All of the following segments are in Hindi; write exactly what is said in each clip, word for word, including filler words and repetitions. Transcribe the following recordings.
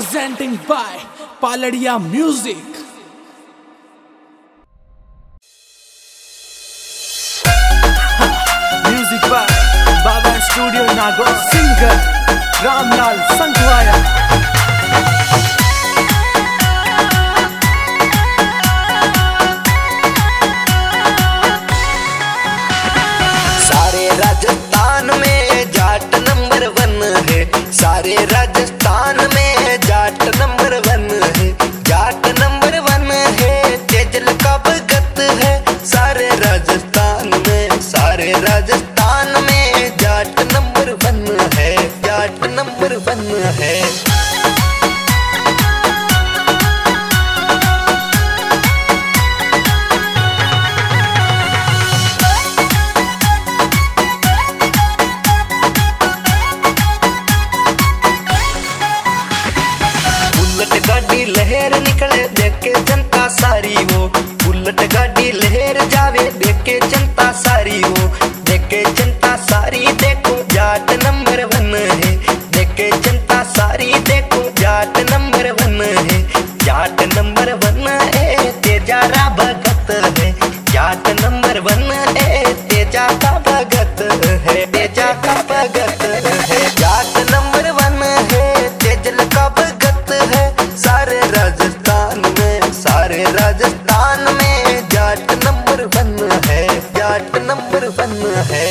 Presenting by Paldiya Music. Ha, music by Baba Studio Nagaur. Singer Ramlal Sankhwaya. सारे राजस्थान में जाट नंबर वन है, जाट नंबर वन है, तेजल का भगत है। सारे राजस्थान में, सारे राजस्थान में जाट नंबर वन है, जाट नंबर वन है। लहर निकले देखे जनता सारी हो, बुलेट गाड़ी लहर जावे देखे जनता सारी हो, देखे जनता सारी देखो जाट नंबर वन है, देखे जनता सारी देखो जाट नंबर वन है, जाट नंबर वन है, तेजा रा भगत है, जाट नंबर वन है, तेजा का भगत है, तेजा का भगत है, जाट नंबर वन है, तेजल का भगत है। सारे राजस्थान में, सारे राजस्थान में जाट नंबर वन है, जाट नंबर वन है।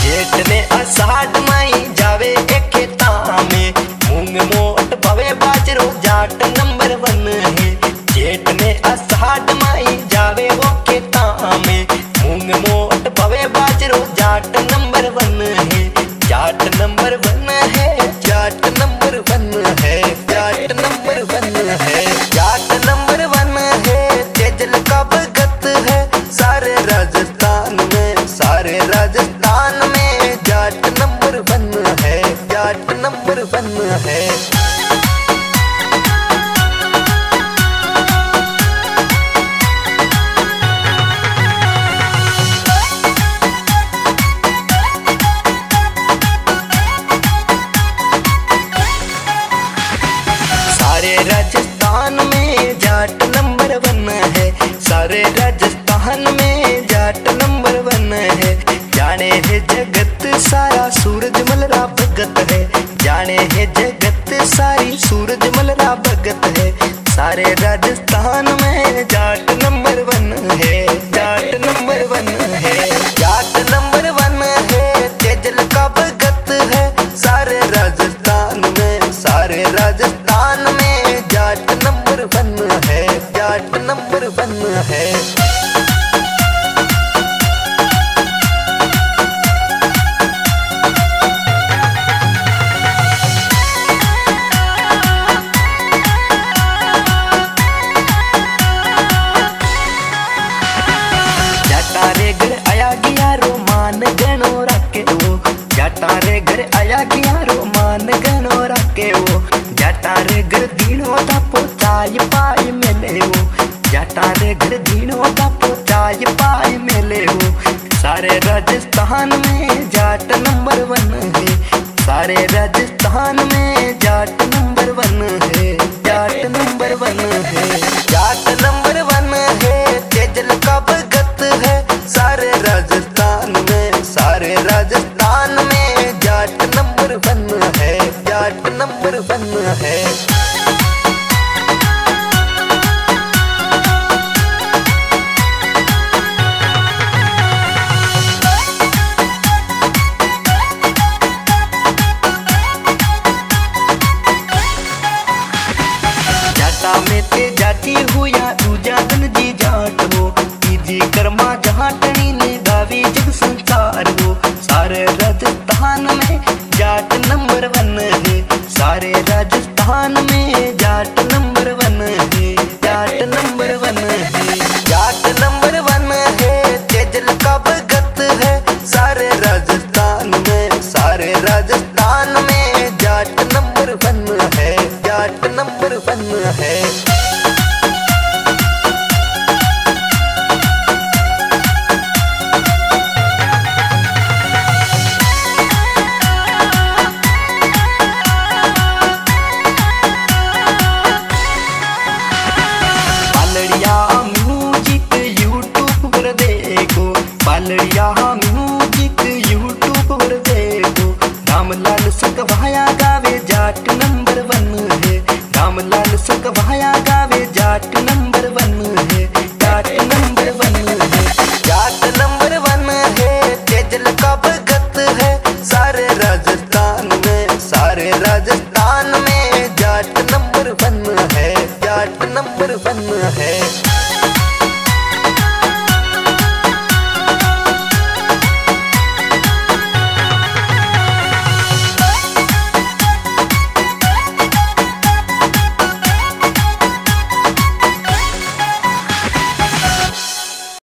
जेठ में आषाढ़ माई जावे एक खेता में, मूंग मोट भावे बाजरो जाट नंबर वन है। जेठ में आषाढ़ माई जावे वो खेता में, मूंग मोट भावे बाजरो जाट नंबर वन है, जाट नंबर वन है, जाट नंबर वन है, जाट नंबर वन है, जाट नंबर वन है, तेजल का भगत है। सारे राजस्थान में, सारे राजस्थान में जाट नंबर वन है, जाट नंबर वन है। सारे राजस्थान में जाट नंबर वन है, सारे राजस्थान में जाट नंबर वन है। जाने है जगत सारा सूरजमल रा भगत है, जाने है जगत सारी सूरजमल रा भगत है। सारे राजस्थान में जाट नंबर वन है, जाट नंबर वन है, जाट नंबर वन है, तेजल का भगत है। सारे राजस्थान में, सारे राजस्थान में जाट नंबर वन है, जाट नंबर वन है। जाटा रे घर आया गया रो मान गणो रखे वो, जाटा रे घर आया गया रो मान गणो रखे वो, जाटा रे घर दीनो दा पोचाय पाई मेले हो, जाटा रे घर दीनो दा पोचाय पाई मेले हो। सारे राजस्थान में जाट नंबर वन है, सारे राजस्थान में जाट नंबर वन है, जाट नंबर वन है, जाट नंबर वन है, तेजल का भगत है। सारे राजस्थान में, सारे राजस्थान में जाट नंबर वन है, जाट नंबर वन है। जाटा में ते जाती हुआ दूजा धन जी जाट हो, तीजी कर्मा जाटनी ने गावी जग संसार हो। सारे राजस्थान में जाट नंबर वन है, सारे राजस्थान में जाट नंबर वन है, जाट नंबर वन है, जाट नंबर वन है, तेजल का भगत है। सारे राजस्थान में, सारे राजस्थान में जाट नंबर वन है, है। पालड़िया म्यूजिक यूट्यूब पर देखो, रामलाल संखवाया गावे जाट नंबर वन है, रामलाल संखवाया गावे जाट नंबर